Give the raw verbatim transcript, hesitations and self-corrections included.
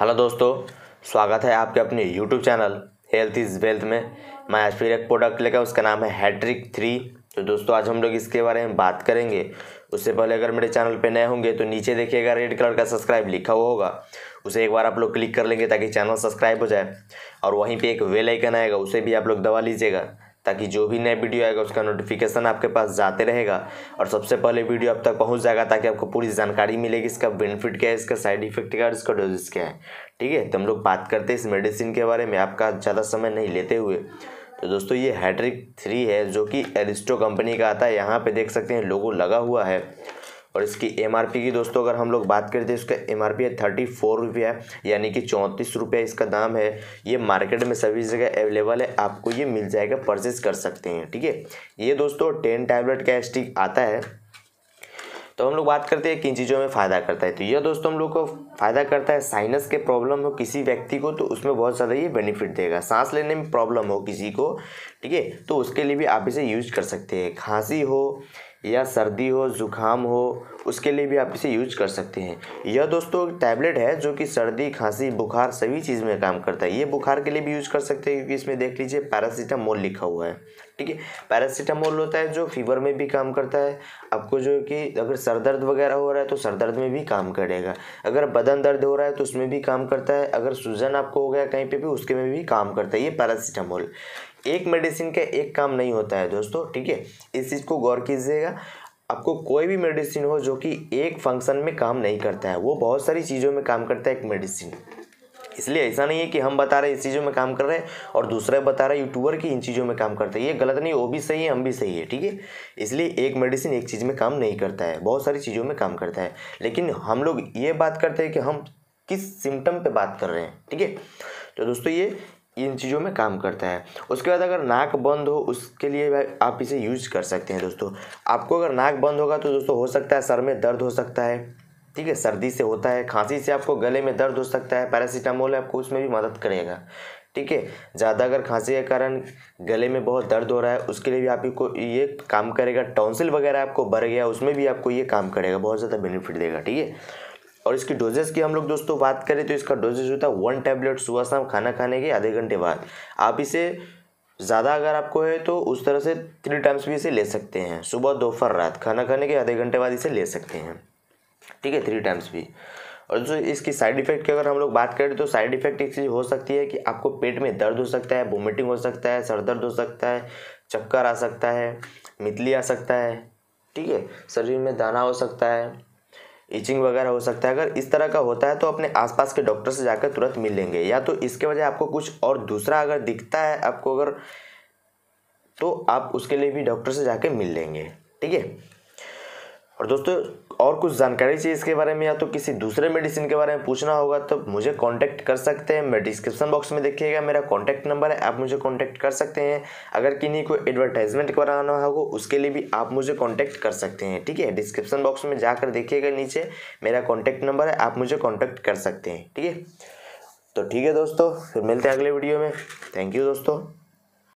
Hello दोस्तों, स्वागत है आपके अपने YouTube channel health is wealth में। मैं आज फिर एक प्रोडक्ट लेकर, उसका नाम है हैट्रिक थ्री। तो दोस्तों आज हम लोग इसके बारे में बात करेंगे। उससे पहले अगर मेरे चैनल पे नए होंगे तो नीचे देखिएगा रेड कलर का सब्सक्राइब लिखा हुआ होगा, उसे एक बार आप लोग क्लिक कर लेंगे ताकि चैनल सब्सक्राइब हो जाए। और वहीं पर एक बेल आइकन आएगा, उसे भी आप लोग दबा लीजिएगा ताकि जो भी नया वीडियो आएगा उसका नोटिफिकेशन आपके पास जाते रहेगा और सबसे पहले वीडियो आप तक पहुंच जाएगा, ताकि आपको पूरी जानकारी मिलेगी। इसका बेनिफिट क्या है, इसका साइड इफेक्ट क्या है, इसका डोजेस क्या है। ठीक है, तो हम लोग बात करते हैं इस मेडिसिन के बारे में, आपका ज़्यादा समय नहीं लेते हुए। तो दोस्तों ये हैट्रिक थ्री है जो कि एरिस्टो कंपनी का आता है। यहाँ पर देख सकते हैं लोगो लगा हुआ है। और इसकी एम आर पी की दोस्तों अगर हम लोग बात करें तो इसका एम आर पी है थर्टी फोर रुपया, यानी कि चौंतीस रुपया इसका दाम है। ये मार्केट में सभी जगह अवेलेबल है, आपको ये मिल जाएगा, परचेज़ कर सकते हैं। ठीक है, ये दोस्तों टेन टैबलेट का स्टिक आता है। तो हम लोग बात करते हैं किन चीज़ों में फ़ायदा करता है। तो यह दोस्तों हम लोग को फ़ायदा करता है, साइनस के प्रॉब्लम हो किसी व्यक्ति को तो उसमें बहुत ज़्यादा ये बेनिफिट देगा। सांस लेने में प्रॉब्लम हो किसी को, ठीक है, तो उसके लिए भी आप इसे यूज कर सकते हैं। खांसी हो या सर्दी हो, जुकाम हो, उसके लिए भी आप इसे यूज कर सकते हैं। यह दोस्तों टैबलेट है जो कि सर्दी, खांसी, बुखार सभी चीज़ में काम करता है। ये बुखार के लिए भी यूज कर सकते हैं, क्योंकि इसमें देख लीजिए पैरासिटामोल लिखा हुआ है। ठीक है, पैरासिटामोल होता है जो फीवर में भी काम करता है। आपको जो कि अगर सर दर्द वगैरह हो रहा है तो सर दर्द में भी काम करेगा, अगर बदन दर्द हो रहा है तो उसमें भी काम करता है, अगर सूजन आपको हो गया कहीं पर भी उसके में भी काम करता है। ये पैरासिटामोल एक मेडिसिन का एक काम नहीं होता है दोस्तों। ठीक है, इस चीज़ को गौर कीजिएगा। आपको कोई भी मेडिसिन हो जो कि एक फंक्शन में काम नहीं करता है, वो बहुत सारी चीज़ों में काम करता है एक मेडिसिन। इसलिए ऐसा नहीं है कि हम बता रहे हैं इस चीज़ों में काम कर रहे हैं और दूसरा बता रहा है यूट्यूबर कि इन चीज़ों में काम करता है। ये गलत नहीं, वो भी सही है, हम भी सही है। ठीक है, इसलिए एक मेडिसिन एक चीज़ में काम नहीं करता है, बहुत सारी चीज़ों में काम करता है। लेकिन हम लोग ये बात करते हैं कि हम किस सिम्टम पर बात कर रहे हैं। ठीक है, तो दोस्तों ये इन चीज़ों में काम करता है। उसके बाद अगर नाक बंद हो, उसके लिए आप इसे यूज कर सकते हैं। दोस्तों आपको अगर नाक बंद होगा तो दोस्तों हो सकता है सर में दर्द हो सकता है, ठीक है, सर्दी से होता है, खांसी से आपको गले में दर्द हो सकता है। पैरासिटामोल आपको उसमें भी मदद करेगा। ठीक है, ज़्यादा अगर खांसी के कारण गले में बहुत दर्द हो रहा है उसके लिए भी आपको ये काम करेगा। टॉन्सिल वगैरह आपको बढ़ गया उसमें भी आपको ये काम करेगा, बहुत ज़्यादा बेनिफिट देगा। ठीक है, और इसकी डोजेस की हम लोग दोस्तों बात करें तो इसका डोजेज होता है वन टैबलेट सुबह शाम खाना खाने के आधे घंटे बाद। आप इसे ज़्यादा अगर आपको है तो उस तरह से थ्री टाइम्स भी इसे ले सकते हैं, सुबह, दोपहर, रात, खाना खाने के आधे घंटे बाद इसे ले सकते हैं। ठीक है, थ्री टाइम्स भी। और जो इसकी साइड इफेक्ट की अगर हम लोग बात करें तो साइड इफेक्ट एक चीज़ हो सकती है कि आपको पेट में दर्द हो सकता है, वोमिटिंग हो सकता है, सर दर्द हो सकता है, चक्कर आ सकता है, मितली आ सकता है, ठीक है, शरीर में दाना हो सकता है, इचिंग वगैरह हो सकता है। अगर इस तरह का होता है तो अपने आसपास के डॉक्टर से जाकर तुरंत मिल लेंगे, या तो इसके वजह आपको कुछ और दूसरा अगर दिखता है आपको अगर, तो आप उसके लिए भी डॉक्टर से जाकर मिल लेंगे। ठीक है, और दोस्तों और कुछ जानकारी चाहिए इसके बारे में या तो किसी दूसरे मेडिसिन के बारे में पूछना होगा तो मुझे कांटेक्ट कर सकते हैं। मैं डिस्क्रिप्शन बॉक्स में देखिएगा मेरा कांटेक्ट नंबर है, आप मुझे कांटेक्ट कर सकते हैं। अगर किन्हीं को एडवर्टाइजमेंट कराना होगा उसके लिए भी आप मुझे कांटेक्ट कर सकते हैं। ठीक है, डिस्क्रिप्शन बॉक्स में जाकर देखिएगा, नीचे मेरा कॉन्टैक्ट नंबर है, आप मुझे कॉन्टैक्ट कर सकते हैं। ठीक है, तो ठीक है दोस्तों, फिर मिलते हैं अगले वीडियो में। थैंक यू दोस्तों।